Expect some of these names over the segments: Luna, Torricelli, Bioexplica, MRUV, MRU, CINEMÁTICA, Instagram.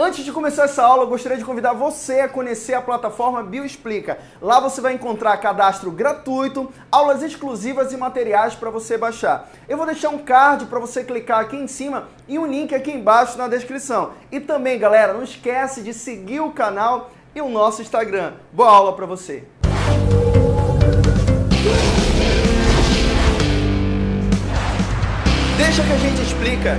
Antes de começar essa aula, eu gostaria de convidar você a conhecer a plataforma Bioexplica. Lá você vai encontrar cadastro gratuito, aulas exclusivas e materiais para você baixar. Eu vou deixar um card para você clicar aqui em cima e um link aqui embaixo na descrição. E também, galera, não esquece de seguir o canal e o nosso Instagram. Boa aula para você! Deixa que a gente explica!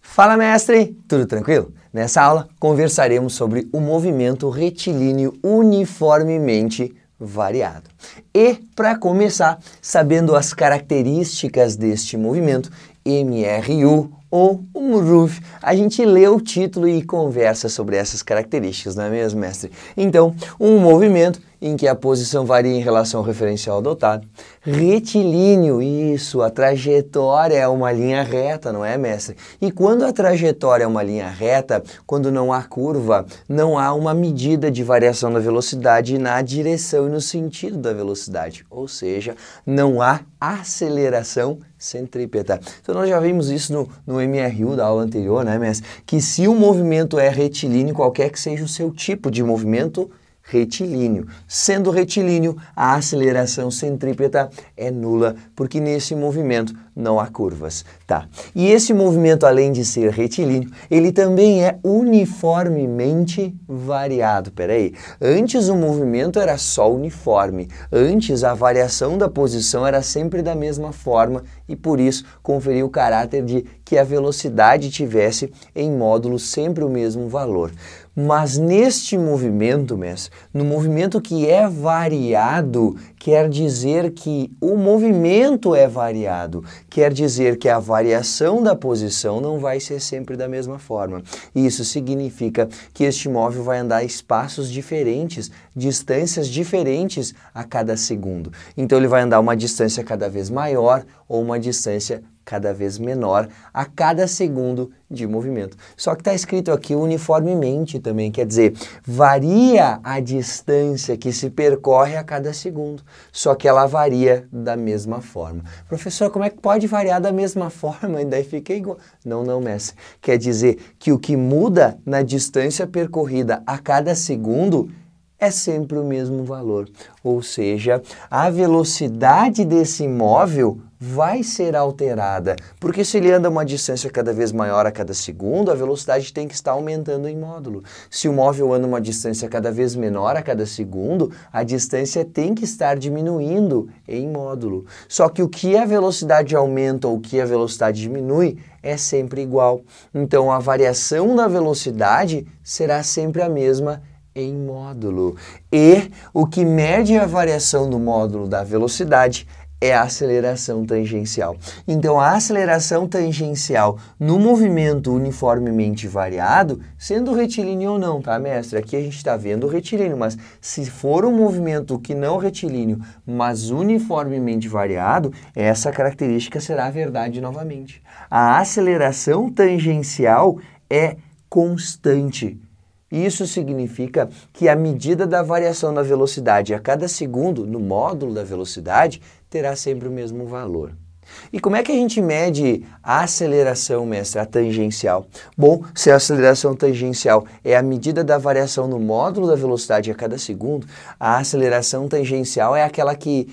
Fala, mestre! Tudo tranquilo? Nessa aula, conversaremos sobre o movimento retilíneo uniformemente variado. E, para começar, sabendo as características deste movimento, MRU ou MRUV, a gente lê o título e conversa sobre essas características, não é mesmo, mestre? Então, um movimento em que a posição varia em relação ao referencial adotado. Retilíneo, isso, a trajetória é uma linha reta, não é, mestre? E quando a trajetória é uma linha reta, quando não há curva, não há uma medida de variação da velocidade na direção e no sentido da velocidade, ou seja, não há aceleração centrípeta. Então nós já vimos isso no MRU da aula anterior, né, mestre? Que se o movimento é retilíneo, qualquer que seja o seu tipo de movimento, retilíneo. Sendo retilíneo, a aceleração centrípeta é nula, porque nesse movimento não há curvas, tá? E esse movimento, além de ser retilíneo, ele também é uniformemente variado. Peraí, antes o movimento era só uniforme, antes a variação da posição era sempre da mesma forma e por isso conferiu o caráter de que a velocidade tivesse em módulo sempre o mesmo valor. Mas neste movimento, mestre, no movimento que é variado, quer dizer que o movimento é variado, quer dizer que a variação da posição não vai ser sempre da mesma forma. Isso significa que este móvel vai andar espaços diferentes, distâncias diferentes a cada segundo. Então ele vai andar uma distância cada vez maior ou uma distância cada vez menor a cada segundo de movimento. Só que está escrito aqui uniformemente também, quer dizer, varia a distância que se percorre a cada segundo, só que ela varia da mesma forma. Professor, como é que pode variar da mesma forma e daí fica igual? Não, não, mestre. Quer dizer que o que muda na distância percorrida a cada segundo é sempre o mesmo valor, ou seja, a velocidade desse móvel vai ser alterada, porque se ele anda uma distância cada vez maior a cada segundo, a velocidade tem que estar aumentando em módulo. Se o móvel anda uma distância cada vez menor a cada segundo, a distância tem que estar diminuindo em módulo. Só que o que a velocidade aumenta ou o que a velocidade diminui é sempre igual. Então a variação da velocidade será sempre a mesma em módulo. E o que mede a variação do módulo da velocidade é a aceleração tangencial. Então, a aceleração tangencial no movimento uniformemente variado, sendo retilíneo ou não, tá, mestre? Aqui a gente está vendo retilíneo, mas se for um movimento que não retilíneo, mas uniformemente variado, essa característica será a verdade novamente. A aceleração tangencial é constante. Isso significa que a medida da variação da velocidade a cada segundo no módulo da velocidade terá sempre o mesmo valor. E como é que a gente mede a aceleração, mestre, a tangencial? Bom, se a aceleração tangencial é a medida da variação no módulo da velocidade a cada segundo, a aceleração tangencial é aquela que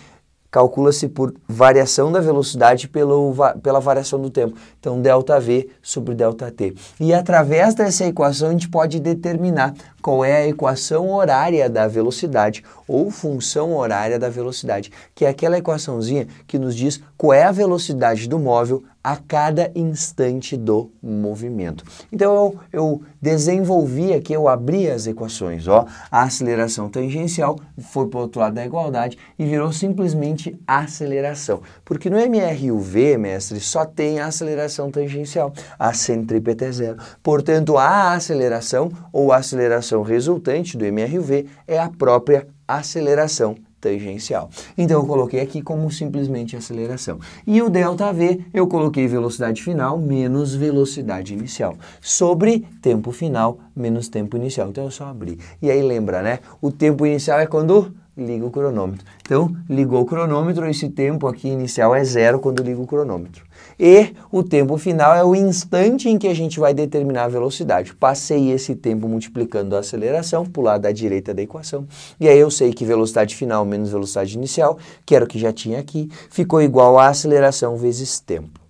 calcula-se por variação da velocidade pela variação do tempo. Então, ΔV sobre ΔT. E através dessa equação, a gente pode determinar qual é a equação horária da velocidade ou função horária da velocidade, que é aquela equaçãozinha que nos diz qual é a velocidade do móvel a cada instante do movimento. Então eu desenvolvi aqui, eu abri as equações, ó, a aceleração tangencial foi para o outro lado da igualdade e virou simplesmente aceleração, porque no MRUV, mestre, só tem a aceleração tangencial, a centrípeta é zero, portanto a aceleração ou a aceleração resultante do MRUV é a própria aceleração tangencial. Então eu coloquei aqui como simplesmente aceleração. E o ΔV eu coloquei velocidade final menos velocidade inicial, sobre tempo final menos tempo inicial. Então eu só abri. E aí lembra, né? O tempo inicial é quando liga o cronômetro. Então, ligou o cronômetro, esse tempo aqui inicial é zero quando liga o cronômetro. E o tempo final é o instante em que a gente vai determinar a velocidade. Passei esse tempo multiplicando a aceleração, para o lado da direita da equação. E aí eu sei que velocidade final menos velocidade inicial, que era o que já tinha aqui, ficou igual a aceleração vezes tempo.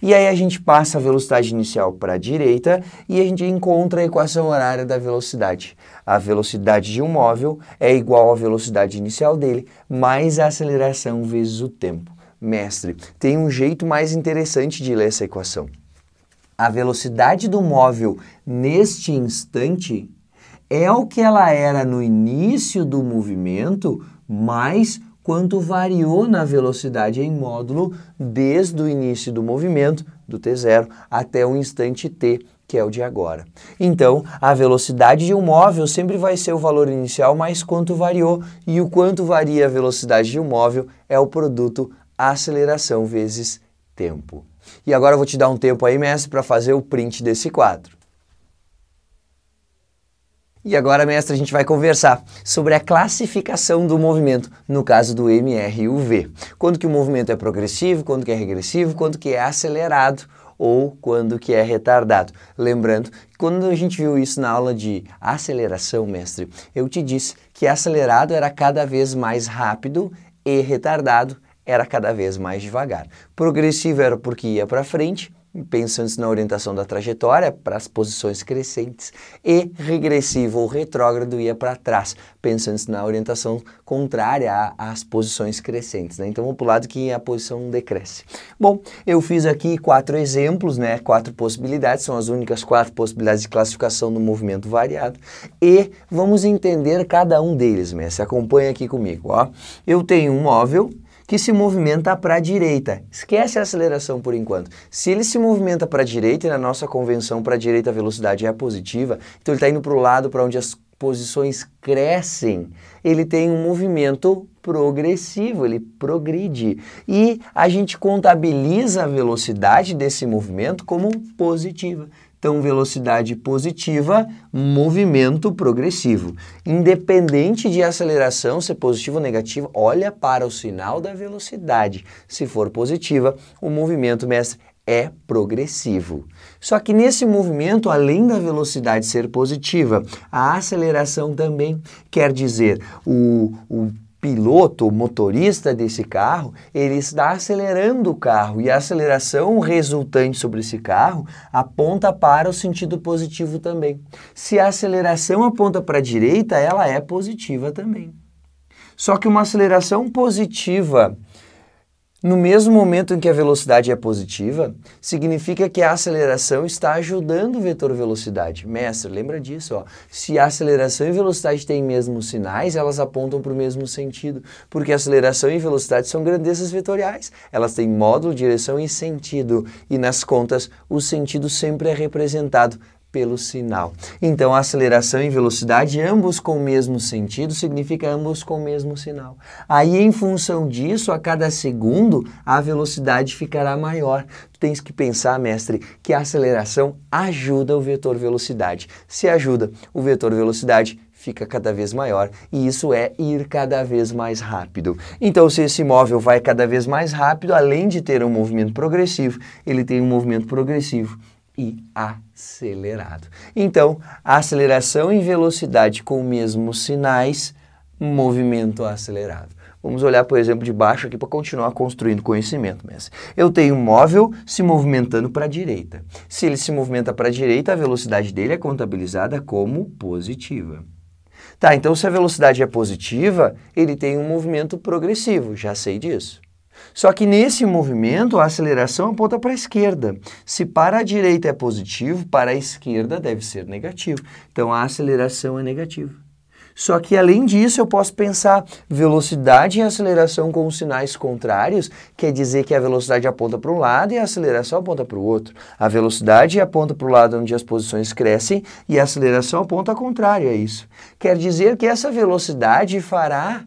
E aí a gente passa a velocidade inicial para a direita e a gente encontra a equação horária da velocidade. A velocidade de um móvel é igual à velocidade inicial dele, mais a aceleração vezes o tempo. Mestre, tem um jeito mais interessante de ler essa equação. A velocidade do móvel neste instante é o que ela era no início do movimento, mais quanto variou na velocidade em módulo desde o início do movimento, do T0, até o instante T, que é o de agora. Então, a velocidade de um móvel sempre vai ser o valor inicial mais quanto variou, e o quanto varia a velocidade de um móvel é o produto aceleração vezes tempo. E agora eu vou te dar um tempo aí, mestre, para fazer o print desse quadro. E agora, mestre, a gente vai conversar sobre a classificação do movimento, no caso do MRUV. Quando que o movimento é progressivo, quando que é regressivo, quando que é acelerado ou quando que é retardado. Lembrando que quando a gente viu isso na aula de aceleração, mestre, eu te disse que acelerado era cada vez mais rápido e retardado era cada vez mais devagar. Progressivo era porque ia para frente, pensando na orientação da trajetória, para as posições crescentes, e regressivo ou retrógrado ia para trás, pensando na orientação contrária às posições crescentes, né? Então vamos para o lado que a posição decresce. Bom, eu fiz aqui 4 exemplos, né? 4 possibilidades, são as únicas 4 possibilidades de classificação do movimento variado, e vamos entender cada um deles, né? Se acompanha aqui comigo, ó. Eu tenho um móvel que se movimenta para a direita. Esquece a aceleração por enquanto. Se ele se movimenta para a direita, e na nossa convenção para a direita a velocidade é positiva, então ele está indo para o lado para onde as posições crescem, ele tem um movimento progressivo, ele progride. E a gente contabiliza a velocidade desse movimento como positiva. Então, velocidade positiva, movimento progressivo. Independente de aceleração, se positiva ou negativa, olha para o sinal da velocidade. Se for positiva, o movimento, mestre, é progressivo. Só que nesse movimento, além da velocidade ser positiva, a aceleração também, quer dizer, o piloto, o motorista desse carro, ele está acelerando o carro e a aceleração resultante sobre esse carro aponta para o sentido positivo também. Se a aceleração aponta para a direita, ela é positiva também. Só que uma aceleração positiva, no mesmo momento em que a velocidade é positiva, significa que a aceleração está ajudando o vetor velocidade. Mestre, lembra disso, ó. Se a aceleração e velocidade têm mesmos sinais, elas apontam para o mesmo sentido, porque aceleração e velocidade são grandezas vetoriais. Elas têm módulo, direção e sentido, e nas contas o sentido sempre é representado pelo sinal. Então, aceleração e velocidade, ambos com o mesmo sentido, significa ambos com o mesmo sinal. Aí, em função disso, a cada segundo, a velocidade ficará maior. Tu tens que pensar, mestre, que a aceleração ajuda o vetor velocidade. Se ajuda, o vetor velocidade fica cada vez maior, e isso é ir cada vez mais rápido. Então, se esse móvel vai cada vez mais rápido, além de ter um movimento progressivo, ele tem um movimento progressivo e acelerado. Então, aceleração e velocidade com os mesmos sinais, movimento acelerado. Vamos olhar, por exemplo, de baixo aqui para continuar construindo conhecimento. Eu tenho um móvel se movimentando para a direita. Se ele se movimenta para a direita, a velocidade dele é contabilizada como positiva. Tá, então se a velocidade é positiva, ele tem um movimento progressivo, já sei disso. Só que nesse movimento, a aceleração aponta para a esquerda. Se para a direita é positivo, para a esquerda deve ser negativo. Então, a aceleração é negativa. Só que, além disso, eu posso pensar velocidade e aceleração com sinais contrários, quer dizer que a velocidade aponta para um lado e a aceleração aponta para o outro. A velocidade aponta para o lado onde as posições crescem e a aceleração aponta contrário a isso. Quer dizer que essa velocidade fará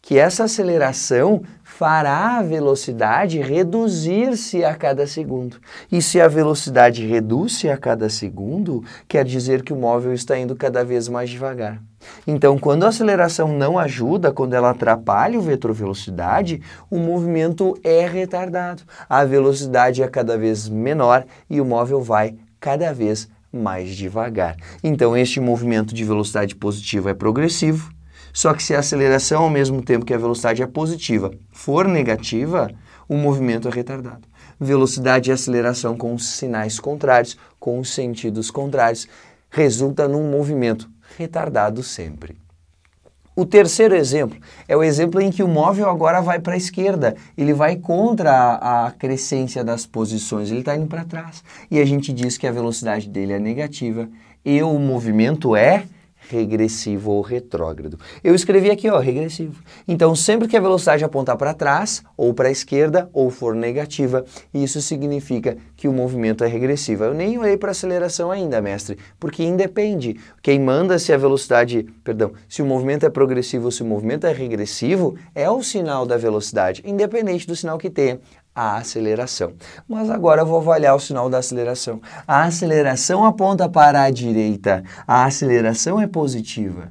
que essa aceleração fará a velocidade reduzir-se a cada segundo. E se a velocidade reduz-se a cada segundo, quer dizer que o móvel está indo cada vez mais devagar. Então, quando a aceleração não ajuda, quando ela atrapalha o vetor velocidade, o movimento é retardado. A velocidade é cada vez menor e o móvel vai cada vez mais devagar. Então, este movimento de velocidade positiva é progressivo. Só que se a aceleração, ao mesmo tempo que a velocidade é positiva, for negativa, o movimento é retardado. Velocidade e aceleração com sinais contrários, com sentidos contrários, resulta num movimento retardado sempre. O terceiro exemplo é o exemplo em que o móvel agora vai para a esquerda, ele vai contra a crescência das posições, ele está indo para trás. E a gente diz que a velocidade dele é negativa e o movimento é regressivo ou retrógrado. Eu escrevi aqui, ó, regressivo. Então, sempre que a velocidade apontar para trás, ou para a esquerda, ou for negativa, isso significa que o movimento é regressivo. Eu nem olhei para a aceleração ainda, mestre, porque independe. Quem manda se a velocidade, perdão, se o movimento é progressivo ou se o movimento é regressivo, é o sinal da velocidade, independente do sinal que tenha a aceleração. Mas agora eu vou avaliar o sinal da aceleração. A aceleração aponta para a direita. A aceleração é positiva.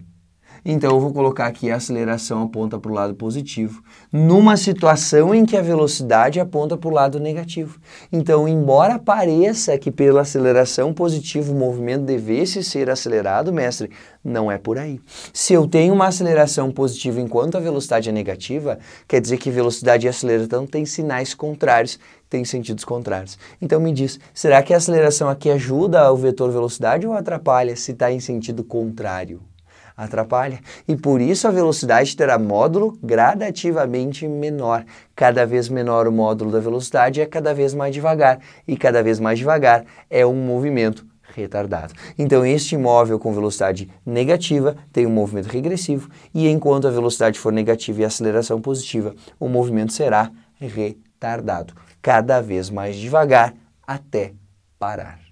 Então eu vou colocar aqui a aceleração aponta para o lado positivo, numa situação em que a velocidade aponta para o lado negativo. Então, embora pareça que pela aceleração positiva o movimento devesse ser acelerado, mestre, não é por aí. Se eu tenho uma aceleração positiva enquanto a velocidade é negativa, quer dizer que velocidade e aceleração têm sinais contrários, têm sentidos contrários. Então me diz, será que a aceleração aqui ajuda o vetor velocidade ou atrapalha se está em sentido contrário? Atrapalha. E por isso a velocidade terá módulo gradativamente menor. Cada vez menor o módulo da velocidade é cada vez mais devagar. E cada vez mais devagar é um movimento retardado. Então este móvel com velocidade negativa tem um movimento regressivo. E enquanto a velocidade for negativa e a aceleração positiva, o movimento será retardado. Cada vez mais devagar até parar.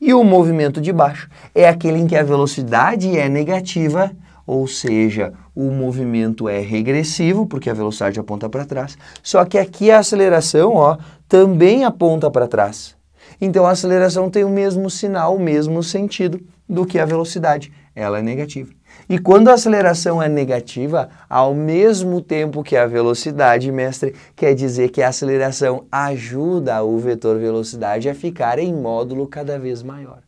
E o movimento de baixo é aquele em que a velocidade é negativa, ou seja, o movimento é regressivo, porque a velocidade aponta para trás, só que aqui a aceleração, ó, também aponta para trás. Então a aceleração tem o mesmo sinal, o mesmo sentido do que a velocidade, ela é negativa. E quando a aceleração é negativa, ao mesmo tempo que a velocidade, mestre, quer dizer que a aceleração ajuda o vetor velocidade a ficar em módulo cada vez maior.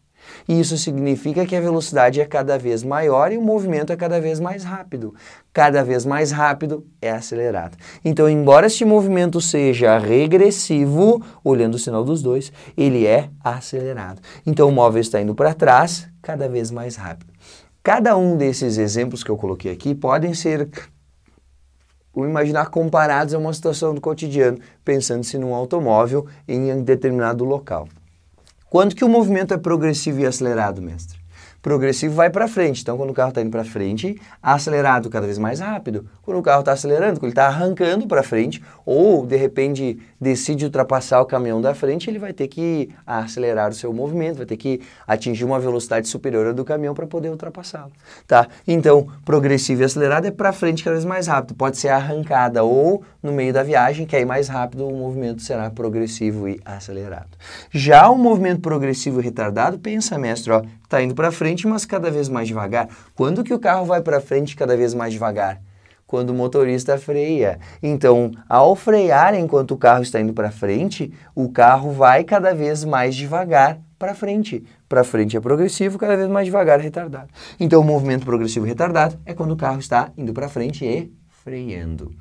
E isso significa que a velocidade é cada vez maior e o movimento é cada vez mais rápido. Cada vez mais rápido é acelerado. Então, embora este movimento seja regressivo, olhando o sinal dos dois, ele é acelerado. Então, o móvel está indo para trás cada vez mais rápido. Cada um desses exemplos que eu coloquei aqui podem ser, vamos imaginar, comparados a uma situação do cotidiano, pensando-se num automóvel em determinado local. Quanto que o movimento é progressivo e acelerado, mestre? Progressivo vai para frente, então quando o carro está indo para frente, acelerado cada vez mais rápido. Quando o carro está acelerando, quando ele está arrancando para frente, ou de repente decide ultrapassar o caminhão da frente, ele vai ter que acelerar o seu movimento, vai ter que atingir uma velocidade superior à do caminhão para poder ultrapassá-lo. Tá? Então, progressivo e acelerado é para frente cada vez mais rápido, pode ser arrancada ou no meio da viagem, que aí mais rápido o movimento será progressivo e acelerado. Já o movimento progressivo e retardado, pensa, mestre, ó, está indo para frente, mas cada vez mais devagar. Quando que o carro vai para frente cada vez mais devagar? Quando o motorista freia. Então, ao frear enquanto o carro está indo para frente, o carro vai cada vez mais devagar para frente. Para frente é progressivo, cada vez mais devagar é retardado. Então, o movimento progressivo retardado é quando o carro está indo para frente e freando.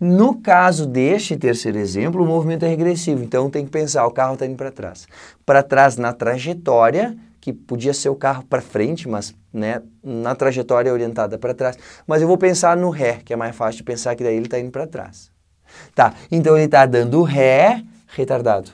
No caso deste terceiro exemplo, o movimento é regressivo. Então, tem que pensar, o carro está indo para trás. Para trás na trajetória, que podia ser o carro para frente, mas né, na trajetória orientada para trás. Mas eu vou pensar no ré, que é mais fácil de pensar, que daí ele está indo para trás. Tá, então ele está dando ré, retardado,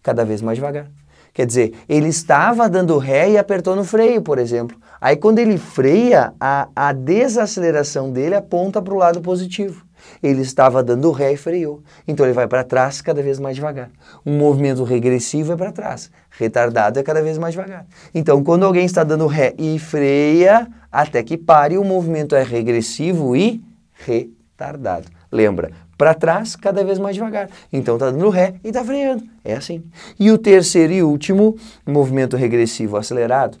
cada vez mais devagar. Quer dizer, ele estava dando ré e apertou no freio, por exemplo. Aí quando ele freia, a desaceleração dele aponta para o lado positivo. Ele estava dando ré e freou. Então ele vai para trás cada vez mais devagar. Um movimento regressivo é para trás. Retardado é cada vez mais devagar. Então quando alguém está dando ré e freia, até que pare, o movimento é regressivo e retardado. tardado. Lembra, para trás, cada vez mais devagar. Então está dando ré e está freando. É assim. E o terceiro e último, movimento regressivo acelerado,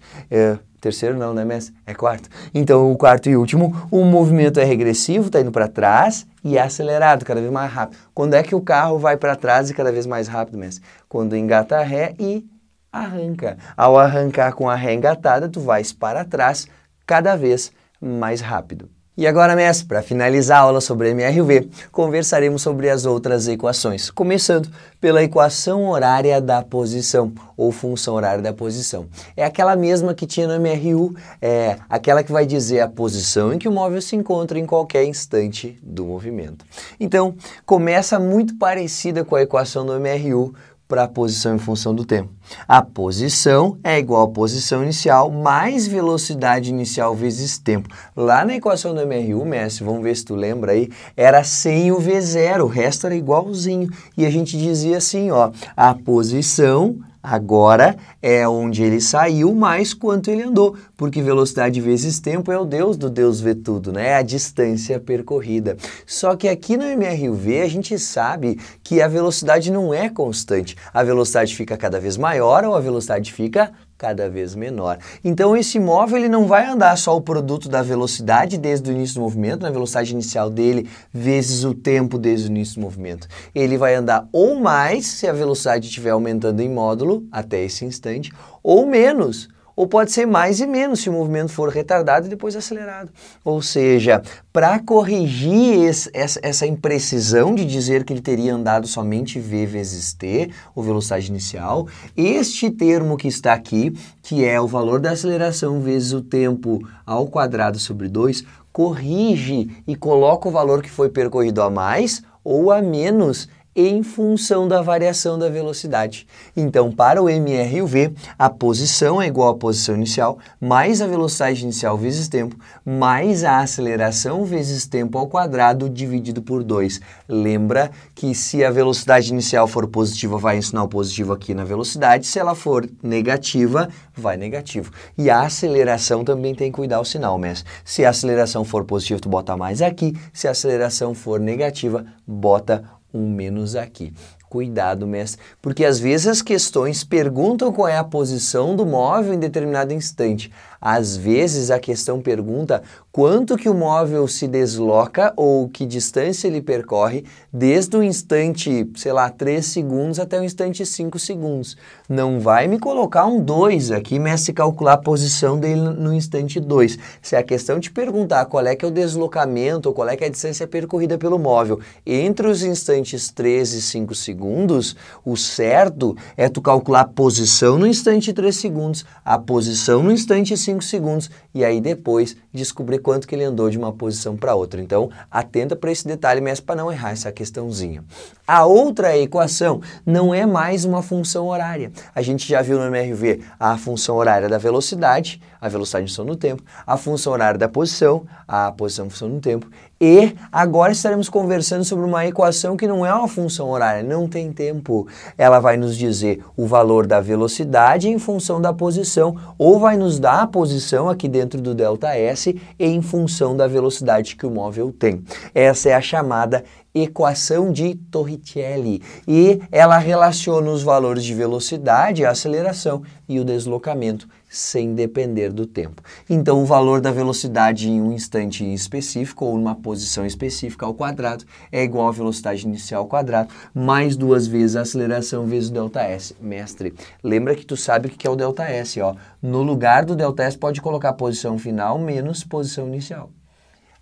terceiro não, né, mestre? É quarto. Então, o quarto e último, o movimento é regressivo, está indo para trás e é acelerado, cada vez mais rápido. Quando é que o carro vai para trás e cada vez mais rápido, mestre? Quando engata a ré e arranca. Ao arrancar com a ré engatada, tu vais para trás cada vez mais rápido. E agora, mestre, para finalizar a aula sobre MRUV, conversaremos sobre as outras equações, começando pela equação horária da posição, ou função horária da posição. É aquela mesma que tinha no MRU, é aquela que vai dizer a posição em que o móvel se encontra em qualquer instante do movimento. Então, começa muito parecida com a equação do MRU, para a posição em função do tempo. A posição é igual à posição inicial mais velocidade inicial vezes tempo. Lá na equação do MRU, mestre, vamos ver se tu lembra aí, era sem o V0, o resto era igualzinho. E a gente dizia assim, ó, a posição agora é onde ele saiu mais quanto ele andou, porque velocidade vezes tempo é o Deus do Deus vê tudo, né? É a distância percorrida. Só que aqui no MRUV a gente sabe que a velocidade não é constante. A velocidade fica cada vez maior ou a velocidade fica cada vez menor. Então esse móvel ele não vai andar só o produto da velocidade desde o início do movimento, na velocidade inicial dele, vezes o tempo desde o início do movimento. Ele vai andar ou mais, se a velocidade estiver aumentando em módulo, até esse instante, ou menos. Ou pode ser mais e menos, se o movimento for retardado e depois acelerado. Ou seja, para corrigir essa imprecisão de dizer que ele teria andado somente V vezes T, ou velocidade inicial, este termo que está aqui, que é o valor da aceleração vezes o tempo ao quadrado sobre 2, corrige e coloca o valor que foi percorrido a mais ou a menos em função da variação da velocidade. Então, para o MRUV, a posição é igual à posição inicial, mais a velocidade inicial vezes tempo, mais a aceleração vezes tempo ao quadrado dividido por 2. Lembra que se a velocidade inicial for positiva, vai ensinar o positivo aqui na velocidade, se ela for negativa, vai negativo. E a aceleração também tem que cuidar o sinal, mestre. Se a aceleração for positiva, tu bota mais aqui, se a aceleração for negativa, bota um menos aqui. Cuidado, mestre, porque às vezes as questões perguntam qual é a posição do móvel em determinado instante. Às vezes a questão pergunta quanto que o móvel se desloca ou que distância ele percorre desde o instante, sei lá, 3 segundos até o instante 5 segundos. Não vai me colocar um 2 aqui, mestre, calcular a posição dele no instante 2. Se a questão te perguntar qual é que é o deslocamento ou qual é que é a distância percorrida pelo móvel entre os instantes 3 e 5 segundos, o certo é tu calcular a posição no instante 3 segundos, a posição no instante 5 segundos e aí depois descobrir quanto que ele andou de uma posição para outra. Então, atenta para esse detalhe, mestre, para não errar essa questãozinha. A outra equação não é mais uma função horária. A gente já viu no MRUV a função horária da velocidade, a velocidade em função do tempo, a função horária da posição, a posição em função do tempo. E agora estaremos conversando sobre uma equação que não é uma função horária, não tem tempo. Ela vai nos dizer o valor da velocidade em função da posição, ou vai nos dar a posição aqui dentro do ΔS em função da velocidade que o móvel tem. Essa é a chamada equação de Torricelli e ela relaciona os valores de velocidade, a aceleração e o deslocamento sem depender do tempo. Então o valor da velocidade em um instante específico ou numa posição específica ao quadrado é igual à velocidade inicial ao quadrado mais 2 vezes a aceleração vezes o ΔS. Mestre, lembra que tu sabe o que é o ΔS, ó. No lugar do ΔS pode colocar a posição final menos posição inicial.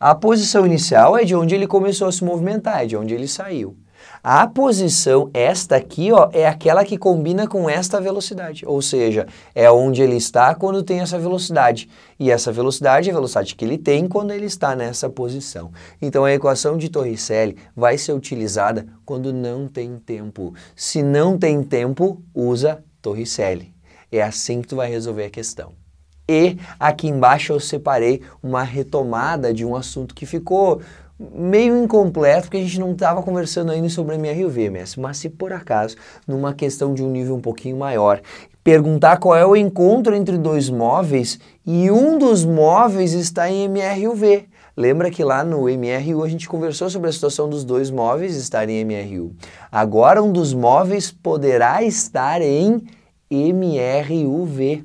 A posição inicial é de onde ele começou a se movimentar, é de onde ele saiu. A posição, esta aqui, ó, é aquela que combina com esta velocidade, ou seja, é onde ele está quando tem essa velocidade. E essa velocidade é a velocidade que ele tem quando ele está nessa posição. Então a equação de Torricelli vai ser utilizada quando não tem tempo. Se não tem tempo, usa Torricelli. É assim que tu vai resolver a questão. E aqui embaixo eu separei uma retomada de um assunto que ficou meio incompleto, porque a gente não estava conversando ainda sobre MRUV, mas se por acaso, numa questão de um nível um pouquinho maior, perguntar qual é o encontro entre dois móveis e um dos móveis está em MRUV. Lembra que lá no MRU a gente conversou sobre a situação dos dois móveis estarem em MRU. Agora um dos móveis poderá estar em MRUV.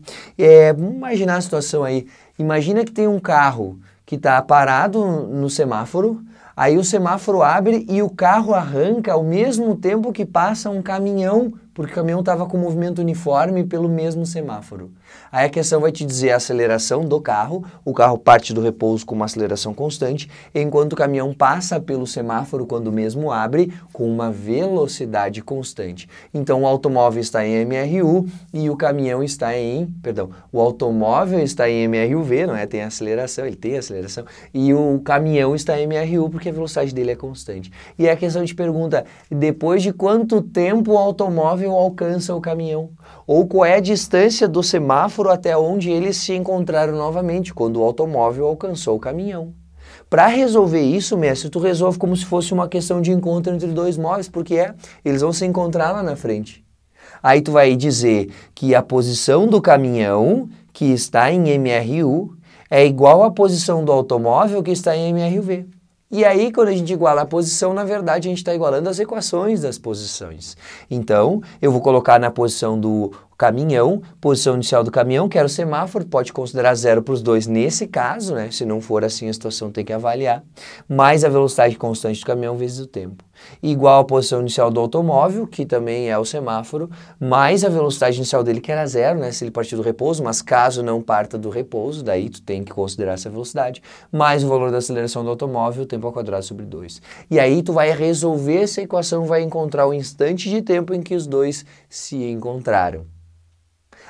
Vamos imaginar a situação aí. Imagina que tem um carro que está parado no semáforo, aí o semáforo abre e o carro arranca ao mesmo tempo que passa um caminhão, porque o caminhão estava com movimento uniforme pelo mesmo semáforo. Aí a questão vai te dizer a aceleração do carro, o carro parte do repouso com uma aceleração constante, enquanto o caminhão passa pelo semáforo quando mesmo abre, com uma velocidade constante. Então o automóvel está em MRU e o caminhão está em... Perdão, o automóvel está em MRUV, não é? Tem aceleração, ele tem aceleração, e o caminhão está em MRU porque a velocidade dele é constante. E a questão te pergunta, depois de quanto tempo o automóvel alcança o caminhão, ou qual é a distância do semáforo até onde eles se encontraram novamente, quando o automóvel alcançou o caminhão. Para resolver isso, mestre, tu resolve como se fosse uma questão de encontro entre dois móveis, porque eles vão se encontrar lá na frente. Aí tu vai dizer que a posição do caminhão, que está em MRU, é igual à posição do automóvel, que está em MRUV. E aí, quando a gente iguala a posição, na verdade, a gente está igualando as equações das posições. Então, eu vou colocar na posição do caminhão, posição inicial do caminhão, que era o semáforo, pode considerar zero para os dois nesse caso, né? Se não for assim, a situação tem que avaliar. Mais a velocidade constante do caminhão vezes o tempo. Igual à posição inicial do automóvel, que também é o semáforo, mais a velocidade inicial dele, que era zero, né? Se ele partir do repouso, mas caso não parta do repouso, daí tu tem que considerar essa velocidade, mais o valor da aceleração do automóvel, o tempo ao quadrado sobre 2. E aí tu vai resolver essa equação, vai encontrar o instante de tempo em que os dois se encontraram.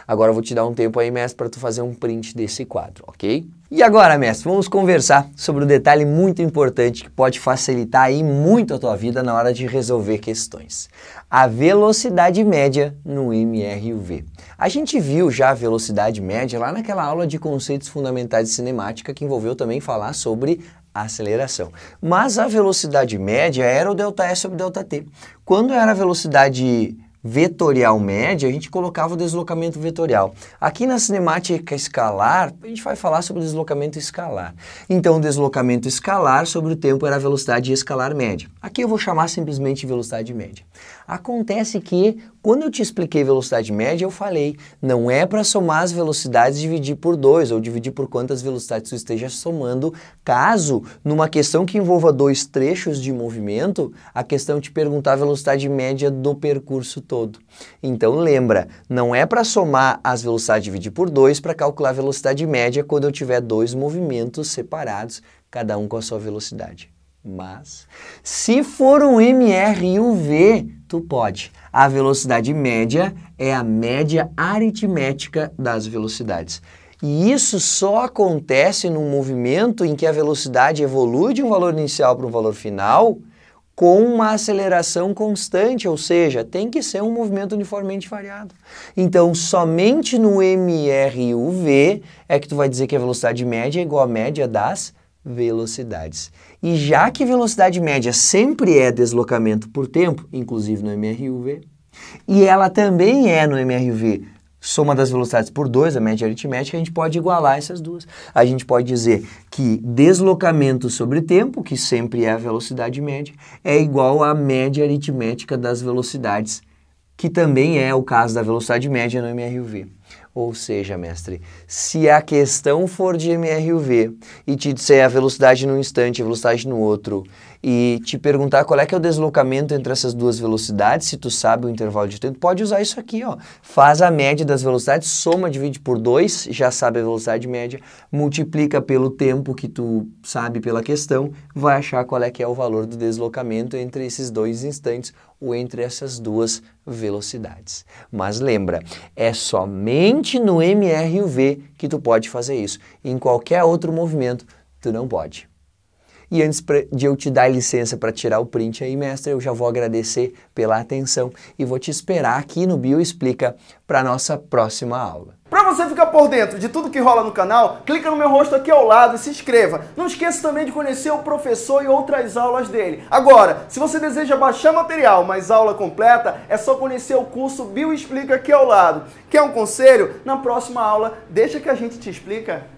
Agora eu vou te dar um tempo aí, mestre, para tu fazer um print desse quadro, ok? E agora, mestre, vamos conversar sobre um detalhe muito importante que pode facilitar aí muito a tua vida na hora de resolver questões. A velocidade média no MRUV. A gente viu já a velocidade média lá naquela aula de conceitos fundamentais de cinemática que envolveu também falar sobre aceleração. Mas a velocidade média era o ΔS sobre ΔT. Quando era a velocidade vetorial média, a gente colocava o deslocamento vetorial. Aqui na cinemática escalar, a gente vai falar sobre o deslocamento escalar. Então, o deslocamento escalar sobre o tempo era a velocidade escalar média. Aqui eu vou chamar simplesmente de velocidade média. Acontece que, quando eu te expliquei velocidade média, eu falei, não é para somar as velocidades e dividir por 2, ou dividir por quantas velocidades tu esteja somando, caso, numa questão que envolva dois trechos de movimento, a questão te perguntar a velocidade média do percurso todo. Então lembra, não é para somar as velocidades dividir por 2 para calcular a velocidade média quando eu tiver dois movimentos separados, cada um com a sua velocidade. Mas, se for um MRUV, tu pode. A velocidade média é a média aritmética das velocidades. E isso só acontece num movimento em que a velocidade evolui de um valor inicial para um valor final, com uma aceleração constante, ou seja, tem que ser um movimento uniformemente variado. Então, somente no MRUV é que tu vai dizer que a velocidade média é igual à média das velocidades. E já que velocidade média sempre é deslocamento por tempo, inclusive no MRUV, e ela também é no MRUV, soma das velocidades por 2, a média aritmética, a gente pode igualar essas duas. A gente pode dizer que deslocamento sobre tempo, que sempre é a velocidade média, é igual à média aritmética das velocidades, que também é o caso da velocidade média no MRUV. Ou seja, mestre, se a questão for de MRUV e te disser a velocidade num instante, a velocidade no outro, e te perguntar qual é que é o deslocamento entre essas duas velocidades, se tu sabe o intervalo de tempo, pode usar isso aqui, ó. Faz a média das velocidades, soma, divide por 2, já sabe a velocidade média, multiplica pelo tempo que tu sabe pela questão, vai achar qual é que é o valor do deslocamento entre esses dois instantes ou entre essas duas velocidades. Mas lembra, é somente no MRUV que tu pode fazer isso. Em qualquer outro movimento, tu não pode. E antes de eu te dar licença para tirar o print aí, mestre, eu já vou agradecer pela atenção e vou te esperar aqui no Bioexplica para a nossa próxima aula. Para você ficar por dentro de tudo que rola no canal, clica no meu rosto aqui ao lado e se inscreva. Não esqueça também de conhecer o professor e outras aulas dele. Agora, se você deseja baixar material, mas aula completa, é só conhecer o curso Bioexplica aqui ao lado. Quer um conselho? Na próxima aula, deixa que a gente te explica.